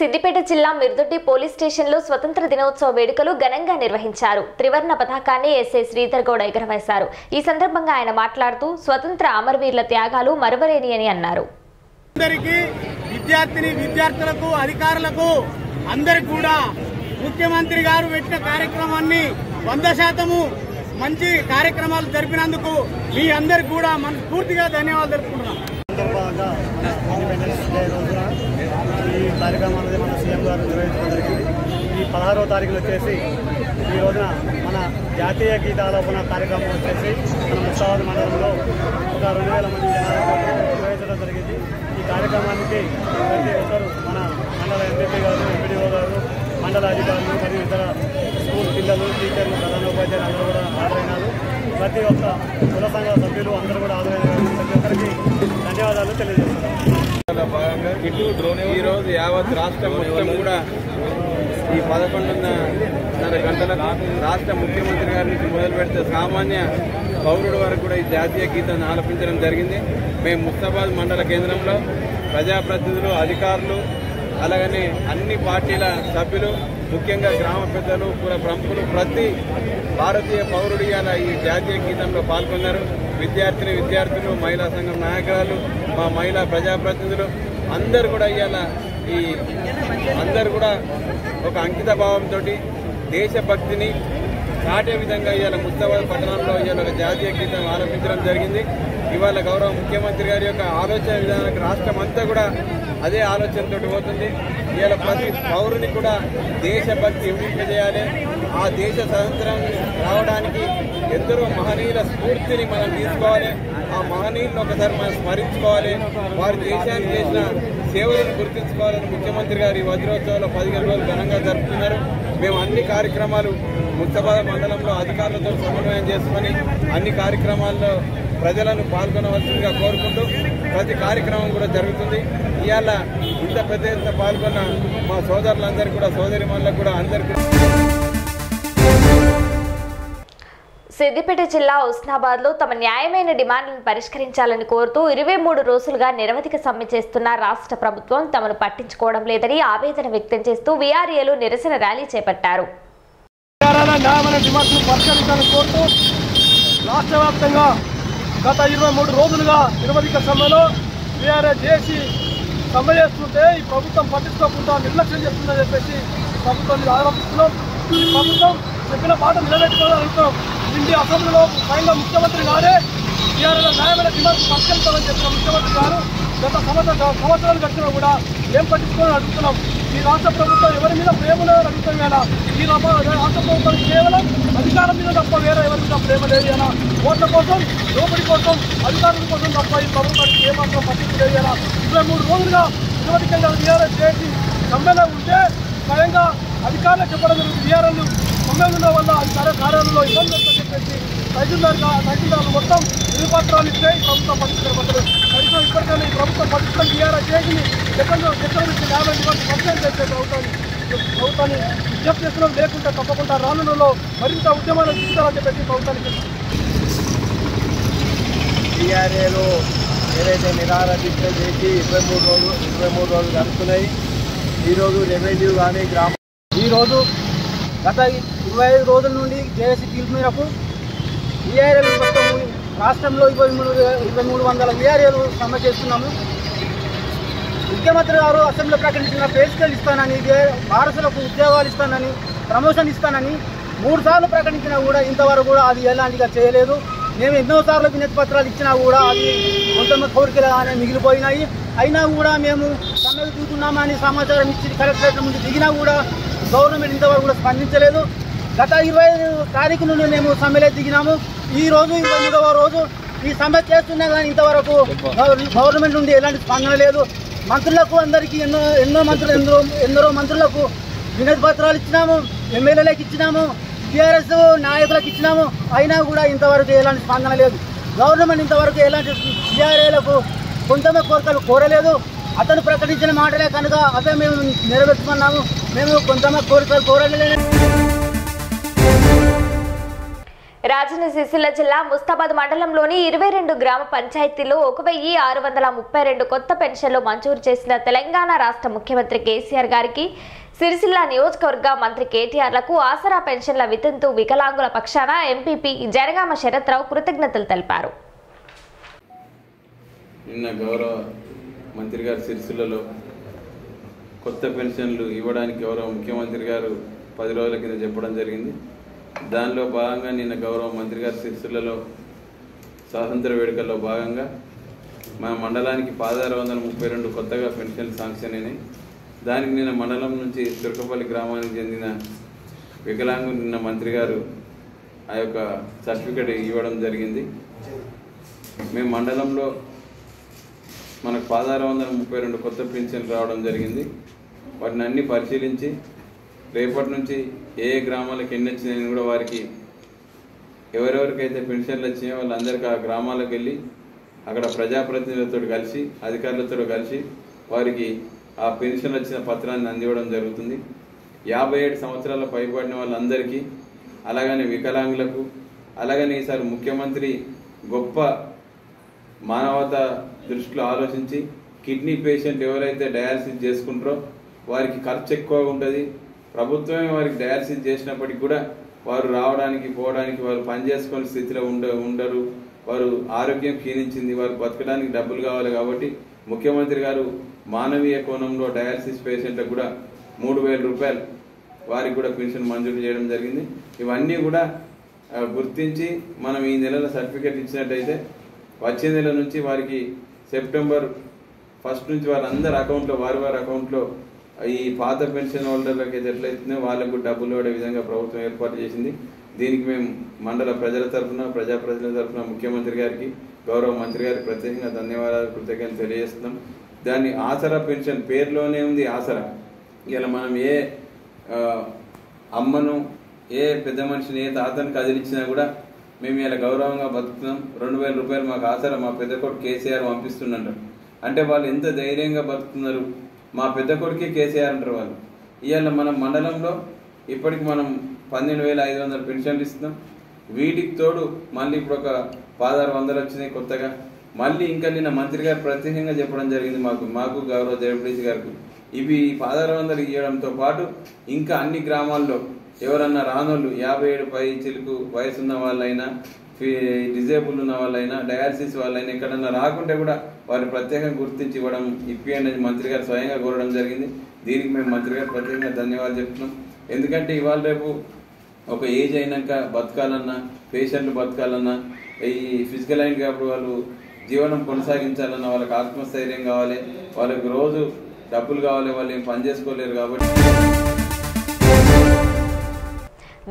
సిద్దిపేట జిల్లా మిర్దొడ్డి పోలీస్ స్టేషన్లో స్వతంత్ర దినోత్సవ వేడుకలు ఘనంగా నిర్వహించారు. త్రివర్ణ పతాకాన్ని ఎస్ఏ శ్రీధర్ గౌడ ఎగురవేశారు. ఈ సందర్భంగా ఆయన మాట్లాడుతూ స్వతంత్ర అమరవీరుల త్యాగాలు మరువలేని అని అన్నారు. అందరికీ విద్యార్థిని విద్యార్థులకు అధికారులకు అందరికీ కూడా ముఖ్యమంత్రి గారు పెట్టిన కార్యక్రమాన్ని 100% మంచి కార్యక్రమాలు జరిపినందుకు మీ అందరికీ కూడా మనస్ఫూర్తిగా ధన్యవాదాలు తెలుపుతున్నాను. कार्यक्रम मन सीएम गार निर्वहित 16వ तारीख मन जातीय गीतारोपण कार्यक्रम से मन उत्साह मंडल में 2000 मंदिर निर्वहित जरिए कार्यक्रम की मन मंडल एमपी गारू मंडल अधिकारी मैं इतर स्कूल पिछले टीचर प्रधानोपाध्याय अंदर हाजर प्रति कुल संघ सभ्यु अंदर हाजर की धन्यवाद. यावत् राष्ट्र मोदी 11:30 राष्ट्र मुख्यमंत्री गार मोदी सामान्य पौरुड वरकू जातीय गीता आलप जी मैं मुस्ताबाद मंडल केंद्र में प्रजाप्रतिनिधु अधिकारुलु అలాగనే అన్ని పార్టీల సభ్యులు ముఖ్యంగా గ్రామ పెద్దలు పుర ప్రముఖులు ప్రతి భారతీయ పౌరుడియాల ఈ జాతీయ గీతంలో పాల్గొన్నారు. విద్యార్థిని విద్యార్థులు మహిళా సంఘం నాయకులు మా మహిళా ప్రజాప్రతినిధులు అందరూ కూడా ఇయాల ఈ అందరూ కూడా ఒక అంకిత భావంతో దేశభక్తిని కాటే విధంగా ఇయాల ముస్తాబాద్ పట్టణంలో ఇయాల ఒక జాతీయ గీతం ఆలపించడం జరిగింది. ఇవాళ గౌరవ ముఖ్యమంత్రి గారి యొక్క ఆలోచన విధానానికి రాష్ట్రం అంతా కూడా అదే ఆలోచనతోటి పోతుంది. ఇవాళ ప్రతి పౌరుని కూడా దేశభక్తి ఇవ్వజేయాలి. ఆ దేశ స్వాతంత్రాన్ని రావడానికి ఎందరో మహనీయుల స్ఫూర్తిని మనం తీసుకోవాలి. ఆ మహనీయులను ఒకసారి మనం స్మరించుకోవాలి. వారి దేశానికి చేసిన సేవలను గుర్తించుకోవాలని ముఖ్యమంత్రి గారి వజ్రోత్సవాలు 15 రోజులు ఘనంగా జరుపుతున్నారు. మేము అన్ని కార్యక్రమాలు ముస్తాబాద్ మండలంలో అధికారులతో సమన్వయం చేసుకుని అన్ని కార్యక్రమాల్లో ప్రజలను పాల్గొనవలసిందిగా కోరుకుంటూ ప్రతి కార్యక్రమం కూడా జరుగుతుంది. ఇవాళ ఇంత పెద్ద ఎత్తున పాల్గొన్న మా సోదరులందరికీ కూడా సోదరిమణులకు కూడా అందరికీ సిద్దిపేట జిల్లా హుస్నాబాద్ లో తమ న్యాయమైన డిమాండ్లను పరిష్కరించాలని కోరుతూ 23 రోజులుగా నిరవధిక సమ్మె చేస్తున్న రాష్ట్ర ప్రభుత్వం తమను పట్టించుకోవడం లేదని ఆవేదన వ్యక్తం చేస్తూ వీఆర్ఏలు నిరసన ర్యాలీ చేపట్టారు. రాష్ట్రవ్యాప్తంగా గత 23 రోజులుగా నిరవధిక సమ్మెలో వీఆర్ఏ చేసి సమ్మె చేస్తుంటే ఈ ప్రభుత్వం పట్టించుకోకుండా నిర్లక్ష్యం చేస్తుందని చెప్పేసి ప్రభుత్వాన్ని ఆరోపిస్తున్నాం. ప్రభుత్వం చెప్పిన మాట నిలబెట్టుకోవాలని అడుగుతాం. ఇండియా అసెంబ్లీలో స్వయంగా ముఖ్యమంత్రి గారే వీఆర్ఏలో న్యాయమైన డిమాండ్ పరిష్కరించాలని చెప్పిన ముఖ్యమంత్రి గారు గత సంవత్సరాలు గడిచినా కూడా ఏం పట్టించుకోవాలని అడుగుతున్నాం. ఈ రాష్ట్ర ప్రభుత్వం ఎవరి మీద ప్రేమలో అడుగుతాం. ఇలా ఈ రాష్ట్ర ప్రభుత్వం కేవలం అధికారం మీద తప్ప వేరే ఎవరి మీద ప్రేమ లేదు. ఇలా ఓట్ల కోసం లోపలి కోసం అధికారుల కోసం తప్ప ఈ ప్రభుత్వానికి ఏమాత్రం పట్టించుకోలేదు. ఇలా 23 రోజులుగా నిరవధికంగా వీఆర్ఎస్ చేసి సమ్మెలో ఉంటే స్వయంగా అధికారులు చెప్పడం జరుగుతుంది. వీఆర్ఎలు సమ్మెలు ఉన్న వల్ల అధికార కార్యాలయంలో ఇబ్బంది వస్తుందని చెప్పేసి తహసీల్దారులు మొత్తం నిరుపత్రాలు ఇస్తే ఈ ప్రభుత్వం పట్టించుకోబడదు. కనీసం ఇప్పటికైనా ఈ ప్రభుత్వం పట్టించుకొని వీఆర్ఎస్ చేసి ప్రభుత్వాన్ని విజ్ఞప్తి చేస్తున్నాం. లేకుండా తప్పకుండా రానులలో మరింత ఉద్యమాలు చూస్తారని చెప్పేసి ప్రభుత్వానికి టీఆర్ఏలో ఏదైతే నిరాహార దీక్ష చేసి 23 రోజులు జరుగుతున్నాయి. ఈరోజు రెవెన్యూ కానీ ఈరోజు గత 25 రోజుల నుండి జేఏసీ తీర్పు మేరకు వీఆర్ఏలు రాష్ట్రంలో 2300 వీఆర్ఏలు సమ్మె చేస్తున్నాము. ముఖ్యమంత్రి గారు అసెంబ్లీలో ప్రకటించిన పేస్కల్ ఇస్తానని వారసులకు ఉద్యోగాలు ఇస్తానని ప్రమోషన్ ఇస్తానని 3 సార్లు ప్రకటించినా కూడా ఇంతవరకు కూడా అది ఎలాంటిగా చేయలేదు. మేము ఎన్నోసార్లు వినతి పత్రాలు ఇచ్చినా కూడా అది కొంతమంది కోరికలుగానే మిగిలిపోయినాయి. అయినా కూడా మేము సమ్మెకు దిగుతున్నామని సమాచారం ఇచ్చి కలెక్టరేట్ ముందు దిగినా కూడా గవర్నమెంట్ ఇంతవరకు కూడా స్పందించలేదు. గత 20 తారీఖు నుండి మేము సమ్మెలో దిగినాము. ఈరోజు 23వ రోజు ఈ సమ్మె చేస్తున్నా కానీ ఇంతవరకు గవర్నమెంట్ నుండి ఎలాంటి స్పందన లేదు. మంత్రులకు అందరికీ ఎందరో మంత్రులకు వినతి పత్రాలు ఇచ్చినాము. ఎమ్మెల్యేలకు ఇచ్చినాము. టీఆర్ఎస్ నాయకులకు ఇచ్చినాము. అయినా కూడా ఇంతవరకు ఎలాంటి స్పందన లేదు. గవర్నమెంట్ ఇంతవరకు ఎలాంటి టీఆర్ఏలకు కొంతమంది కోరికలు కోరలేదు. అతను ప్రకటించిన మాటలే కనుక అదే మేము నెరవేర్చుకున్నాము. మేము కొంతమంది కోరికలు కోరలేదు. రాజన్న సిసిల జిల్లా ముస్తాబాద్ మండలంలోని 22 గ్రామ పంచాయతీలో 1632 కొత్త పెన్షన్లు మంజూరు చేసిన తెలంగాణ రాష్ట్ర ముఖ్యమంత్రి కేసీఆర్ గారికి సిరిసిల్ల నియోజకవర్గ మంత్రి కేటీఆర్లకు ఆసరా పెన్షన్ల వితంతు వికలాంగుల పక్షాన ఎంపీపీ జనగామ శరత్రావు కృతజ్ఞతలు తెలిపారు. నిన్న గౌరవ మంత్రి గారు సిరిసిల్లలో కొత్త పెన్షన్లు ఇవ్వడానికి గౌరవ ముఖ్యమంత్రి గారు 10 రోజుల కింద చెప్పడం జరిగింది. దానిలో భాగంగా నిన్న గౌరవ మంత్రి గారు సిరిసిల్లలో స్వాతంత్ర వేడుకల్లో భాగంగా మా మండలానికి 1632 కొత్తగా పెన్షన్లు శాంక్షన్ అయినాయి. దానికి నిన్న మండలం నుంచి తుర్కపల్లి గ్రామానికి చెందిన వికలాంగు నిన్న మంత్రి గారు ఆ యొక్క సర్టిఫికేట్ ఇవ్వడం జరిగింది. మేము మండలంలో మనకు 1632 కొత్త పెన్షన్లు రావడం జరిగింది. వాటిని అన్ని పరిశీలించి రేపటి నుంచి ఏ గ్రామాలకు ఎన్ని వచ్చినాయని కూడా వారికి ఎవరెవరికైతే పెన్షన్లు వచ్చినాయో వాళ్ళందరికీ ఆ గ్రామాలకు వెళ్ళి అక్కడ ప్రజాప్రతినిధులతో కలిసి అధికారులతో కలిసి వారికి ఆ పెన్షన్లు వచ్చిన పత్రాన్ని అందివ్వడం జరుగుతుంది. 57 సంవత్సరాల పైబడిన వాళ్ళందరికీ, అలాగనే వికలాంగులకు, అలాగనే ఈసారి ముఖ్యమంత్రి గొప్ప మానవతా దృష్టిలో ఆలోచించి కిడ్నీ పేషెంట్ ఎవరైతే డయాలసిస్ చేసుకుంటారో వారికి ఖర్చు ఎక్కువ ఉంటుంది. ప్రభుత్వమే వారికి డయాలసిస్ చేసినప్పటికీ కూడా వారు రావడానికి పోవడానికి వారు పనిచేసుకునే స్థితిలో ఉండరు. వారు ఆరోగ్యం క్షీణించింది, వారు బతకడానికి డబ్బులు కావాలి. కాబట్టి ముఖ్యమంత్రి గారు మానవీయ కోణంలో డయాలసిస్ పేషెంట్లకు కూడా 3000 రూపాయలు వారికి కూడా పెన్షన్ మంజూరు చేయడం జరిగింది. ఇవన్నీ కూడా గుర్తించి మనం ఈ నెలలో సర్టిఫికేట్ ఇచ్చినట్టయితే వచ్చే నెల నుంచి వారికి సెప్టెంబర్ 1 నుంచి వారందరి అకౌంట్లో వారి అకౌంట్లో ఈ పాత పెన్షన్ హోల్డర్లకి ఎట్లయితే వాళ్ళకు డబ్బులు పడే విధంగా ప్రభుత్వం ఏర్పాటు చేసింది. దీనికి మేము మండల ప్రజల తరఫున, ప్రజాప్రతినిధుల తరఫున ముఖ్యమంత్రి గారికి, గౌరవ మంత్రి గారికి ప్రత్యేకంగా ధన్యవాదాలు, కృతజ్ఞతలు తెలియజేస్తున్నాం. దాన్ని ఆసరా పెన్షన్ పేరులోనే ఉంది ఆసరా. ఇలా మనం ఏ అమ్మను, ఏ పెద్ద మనిషిని, ఏ తాతను కదిలిచ్చినా కూడా మేము ఇలా గౌరవంగా బతుకుతున్నాం. 2000 రూపాయలు మాకు ఆసరా మా పెద్ద కొడుకు కేసీఆర్ పంపిస్తున్నారు అంటే వాళ్ళు ఎంత ధైర్యంగా బతుకుతున్నారు. మా పెద్ద కొడుకే కేసీఆర్ అంటారు వాళ్ళు. ఇవాళ మనం మండలంలో ఇప్పటికి మనం 12500 పెన్షన్లు ఇస్తున్నాం. వీటికి తోడు మళ్ళీ ఇప్పుడు ఒక 1600 వచ్చినాయి కొత్తగా. మళ్ళీ ఇంకా నిన్న మంత్రి గారు ప్రత్యేకంగా చెప్పడం జరిగింది మాకు గౌరవ జయప్రీతి గారికి. ఇవి 1600 ఇవ్వడంతో పాటు ఇంకా అన్ని గ్రామాల్లో ఎవరన్నా రానోళ్ళు 57 పై చిలుకు వయసున్న వాళ్ళైనా, డిజేబుల్ ఉన్న వాళ్ళైనా, డయాలసిస్ వాళ్ళైనా ఎక్కడన్నా రాకుంటే కూడా వారిని ప్రత్యేకంగా గుర్తించి ఇవ్వడం, ఇప్పియండి అని మంత్రి గారు స్వయంగా కోరడం జరిగింది. దీనికి మేము మంత్రి గారు ప్రత్యేకంగా ధన్యవాదాలు చెప్తున్నాం. ఎందుకంటే ఇవాళ రేపు ఒక ఏజ్ అయినాక బతకాలన్నా, పేషెంట్లు బతకాలన్నా, ఈ ఫిజికల్ అయిన కాబట్టి వాళ్ళు జీవనం కొనసాగించాలన్నా వాళ్ళకి ఆత్మస్థైర్యం కావాలి, వాళ్ళకి రోజు డబ్బులు కావాలి, వాళ్ళు ఏం పని చేసుకోలేరు. కాబట్టి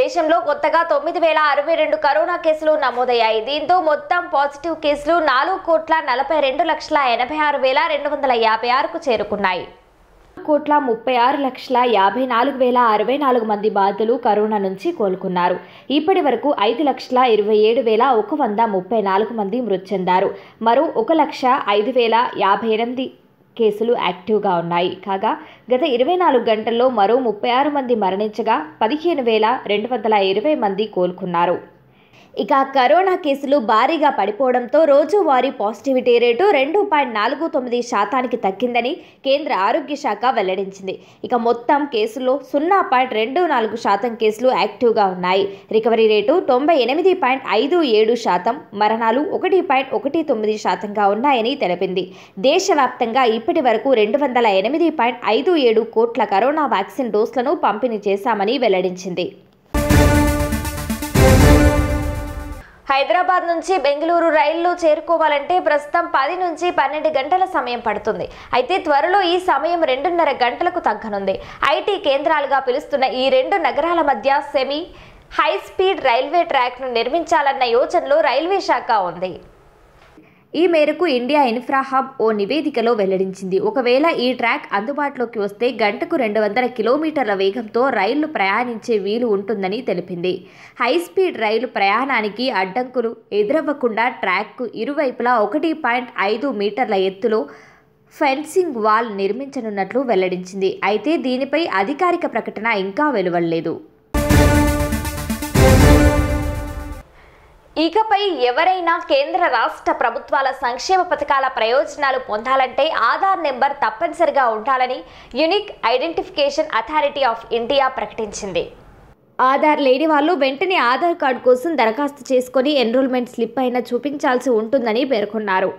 దేశంలో కొత్తగా 9062 కరోనా కేసులు నమోదయ్యాయి. దీంతో మొత్తం పాజిటివ్ కేసులు 4,42,86,256కు చేరుకున్నాయి. 4,36,54,064 మంది బాధితులు కరోనా నుంచి కోలుకున్నారు. ఇప్పటి వరకు 5,27,134 మంది మృతి చెందారు. మరో 1,05,058 కేసులు యాక్టివ్గా ఉన్నాయి. కాగా గత 24 గంటల్లో మరో 36 మంది మరణించగా 15,220 మంది కోలుకున్నారు. ఇక కరోనా కేసులు భారీగా పడిపోవడంతో రోజువారీ పాజిటివిటీ రేటు 2.49% తగ్గిందని కేంద్ర ఆరోగ్య శాఖ వెల్లడించింది. ఇక మొత్తం కేసుల్లో 0.24% కేసులు యాక్టివ్గా ఉన్నాయి. రికవరీ రేటు 98.57%, మరణాలు 1.19% ఉన్నాయని తెలిపింది. దేశవ్యాప్తంగా ఇప్పటి వరకు 208.57 కోట్ల కరోనా వ్యాక్సిన్ డోసులను పంపిణీ చేశామని వెల్లడించింది. హైదరాబాద్ నుంచి బెంగళూరు రైళ్లు చేరుకోవాలంటే ప్రస్తుతం 10 నుంచి 12 గంటల సమయం పడుతుంది. అయితే త్వరలో ఈ సమయం 2.5 గంటలకు తగ్గనుంది. ఐటీ కేంద్రాలుగా పిలుస్తున్న ఈ 2 నగరాల మధ్య సెమీ హై స్పీడ్ రైల్వే ట్రాక్ను నిర్మించాలన్న యోచనలో రైల్వే శాఖ ఉంది. ఈ మేరకు ఇండియా ఇన్ఫ్రా హబ్ ఓ నివేదికలో వెల్లడించింది. ఒకవేళ ఈ ట్రాక్ అందుబాటులోకి వస్తే గంటకు 200 కిలోమీటర్ల వేగంతో రైళ్లు ప్రయాణించే వీలు ఉంటుందని తెలిపింది. హైస్పీడ్ రైలు ప్రయాణానికి అడ్డంకులు ఎదురవ్వకుండా ట్రాక్కు ఇరువైపులా 1.5 మీటర్ల ఎత్తులో ఫెన్సింగ్ వాల్ నిర్మించనున్నట్లు వెల్లడించింది. అయితే దీనిపై అధికారిక ప్రకటన ఇంకా వెలువడలేదు. ఇకపై ఎవరైనా కేంద్ర రాష్ట్ర ప్రభుత్వాల సంక్షేమ పథకాల ప్రయోజనాలు పొందాలంటే ఆధార్ నెంబర్ తప్పనిసరిగా ఉండాలని unique identification authority of India ప్రకటించింది। ఆధార్ లేని వాళ్ళు వెంటనే ఆధార్ కార్డు కోసం దరఖాస్తు చేసుకొని ఎన్రోల్మెంట్ స్లిప్ అయినా చూపించాల్సి ఉంటుందని పేర్కొన్నారు।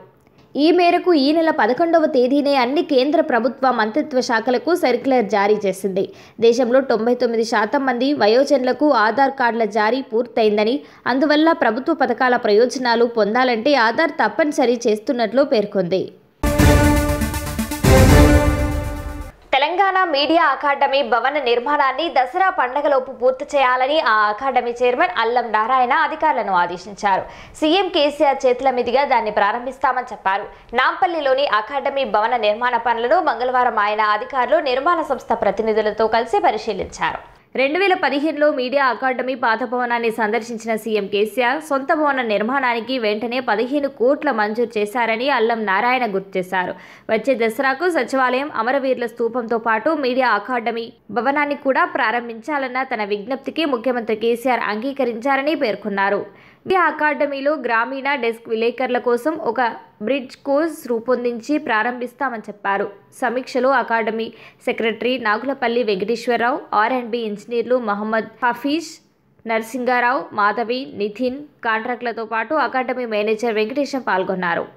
ఈ మేరకు ఈ నెల 11వ తేదీనే అన్ని కేంద్ర ప్రభుత్వ మంత్రిత్వ శాఖలకు సర్క్యులర్ జారీ చేసింది। దేశంలో 99% మంది వయోజనులకు ఆధార్ కార్డుల జారీ పూర్తయిందని, అందువల్ల ప్రభుత్వ పథకాల ప్రయోజనాలు పొందాలంటే ఆధార్ తప్పనిసరి చేస్తున్నట్లు పేర్కొంది। తెలంగాణ మీడియా అకాడమీ భవన నిర్మాణాన్ని దసరా పండుగలోపు పూర్తి చేయాలని ఆ అకాడమీ చైర్మన్ అల్లం నారాయణ అధికారులను ఆదేశించారు। సీఎం కేసీఆర్ చేతుల మీదుగా దాన్ని ప్రారంభిస్తామని చెప్పారు। నాంపల్లిలోని అకాడమీ భవన నిర్మాణ పనులను మంగళవారం ఆయన అధికారులు నిర్మాణ సంస్థ ప్రతినిధులతో కలిసి పరిశీలించారు। 2015లో మీడియా అకాడమీ పాత భవనాన్ని సందర్శించిన సీఎం కేసీఆర్ సొంత భవన నిర్మాణానికి వెంటనే 15 కోట్లు మంజూరు చేశారని అల్లం నారాయణ గుర్తు చేశారు। వచ్చే దసరాకు సచివాలయం, అమరవీరుల స్తూపంతో పాటు మీడియా అకాడమీ భవనాన్ని కూడా ప్రారంభించాలన్న తన విజ్ఞప్తికి ముఖ్యమంత్రి కేసీఆర్ అంగీకరించారని పేర్కొన్నారు। మీడియా అకాడమీలో గ్రామీణ డెస్క్ విలేకరుల కోసం ఒక బ్రిడ్జ్ కోర్స్ రూపొందించి ప్రారంభిస్తామని చెప్పారు। సమీక్షలో academy secretary Nagulapalli Venkateswararao, R&B ఇంజనీర్లు మహమ్మద్ హఫీజ్, నరసింగారావు, మాధవి, నితిన్, కాంట్రాక్టులతో పాటు అకాడమీ మేనేజర్ వెంకటేశం పాల్గొన్నారు।